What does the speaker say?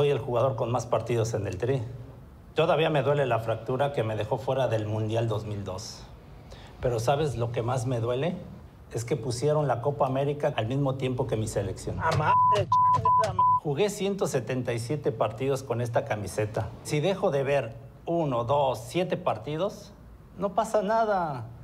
soy el jugador con más partidos en el Tri. Todavía me duele la fractura que me dejó fuera del Mundial 2002. Pero ¿sabes lo que más me duele? Es que pusieron la Copa América al mismo tiempo que mi selección. ¡Ah, madre! Jugué 177 partidos con esta camiseta. Si dejo de ver 1, 2, 7 partidos, no pasa nada.